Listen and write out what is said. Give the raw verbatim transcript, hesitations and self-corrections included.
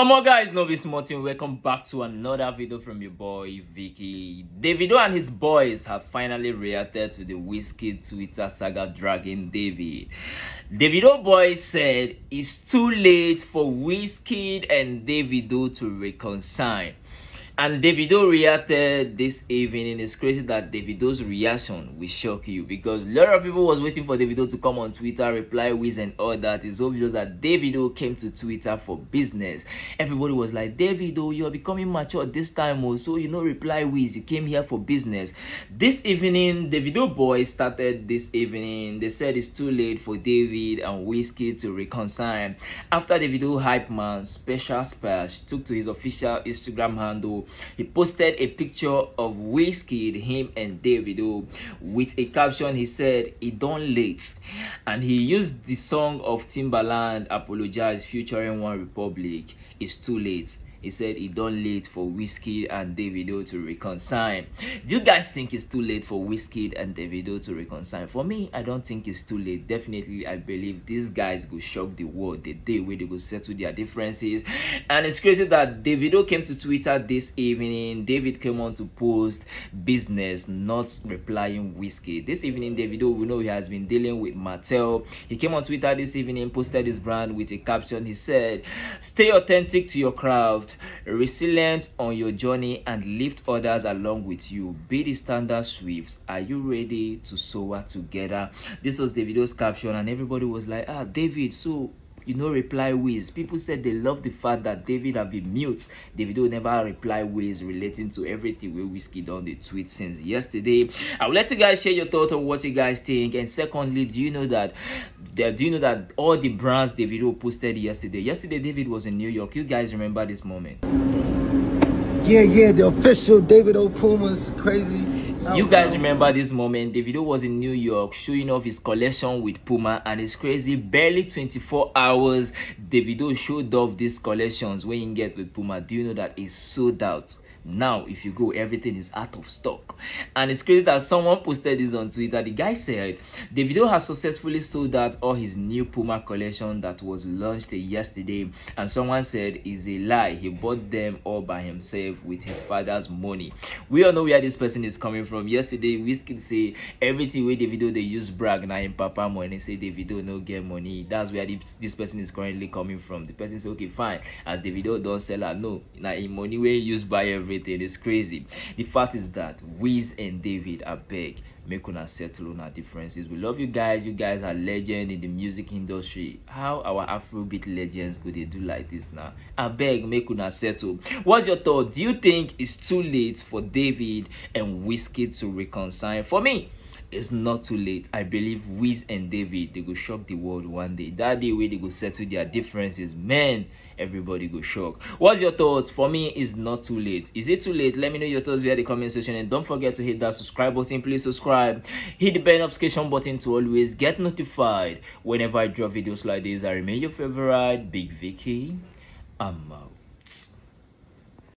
Oh my guys, Novi Smortin, welcome back to another video from your boy Vicky. Davido and his boys have finally reacted to the Wizkid Twitter saga dragging Davy. Davido boys said it's too late for Wizkid and Davido to reconcile. And Davido reacted this evening. It's crazy that Davido's reaction will shock you, because a lot of people was waiting for Davido to come on Twitter, reply with and all that. It's obvious that Davido came to Twitter for business. Everybody was like, Davido, you're becoming mature this time also, you know, reply with, you came here for business. This evening, Davido boys started this evening. They said it's too late for David and Wizkid to reconcile. After Davido hype man, Special Splash, took to his official Instagram handle. He posted a picture of Wizkid, him and Davido, with a caption. He said, "It done late," and he used the song of Timbaland, "Apologize," featuring One Republic. It's too late. He said it done late for Wizkid and Davido to reconcile. Do you guys think it's too late for Wizkid and Davido to reconcile? For me, I don't think it's too late. Definitely, I believe these guys go shock the world the day where they go settle their differences. And it's crazy that Davido came to Twitter this evening. David came on to post business, not replying Wizkid. This evening, Davido, we know he has been dealing with Mattel. He came on Twitter this evening, posted his brand with a caption. He said, "Stay authentic to your craft, resilient on your journey, and lift others along with you. Be the standard swift. Are you ready to soar together?" This was Davido's caption, and everybody was like, ah, David, so you know, reply with. People said they love the fact that David have been mute. Davido never reply with relating to everything with Wizkid on the tweet since yesterday. I will let you guys share your thoughts on what you guys think. And secondly, do you know that do you know that all the brands Davido posted yesterday? Yesterday, David was in New York. You guys remember this moment? Yeah, yeah, the official Davido Puma's crazy. You guys remember this moment? Davido was in New York showing off his collection with Puma, and it's crazy. Barely twenty-four hours, Davido showed off these collections when you get with Puma. Do you know that it's sold out? Now, if you go, everything is out of stock. And it's crazy that someone posted this on Twitter. The guy said, Davido has successfully sold out all his new Puma collection that was launched yesterday. And someone said, it's a lie. He bought them all by himself with his father's money. We all know where this person is coming from. Yesterday, Wizkid say, everything with Davido, they use brag now in Papa money. Say, Davido no get money. That's where this person is currently coming from. The person said, okay, fine. As Davido don't sell out, no. Now, in money, where you use buy everything. It is crazy. The fact is that Wiz and David are big. Make una settle on our differences. We love you guys. You guys are legend in the music industry. How our Afrobeat legends could they do like this now? I beg, make una settle. What's your thought? Do you think it's too late for David and Wizkid to reconcile? For me, it's not too late. I believe Wiz and David, they go shock the world one day. That day where they go settle their differences, man, everybody go shock. What's your thoughts? For me, it's not too late. Is it too late? Let me know your thoughts via the comment section, and don't forget to hit that subscribe button. Please subscribe. Hit the bell notification button to always get notified whenever I drop videos like this. I remain your favorite Big Vicky. I'm out.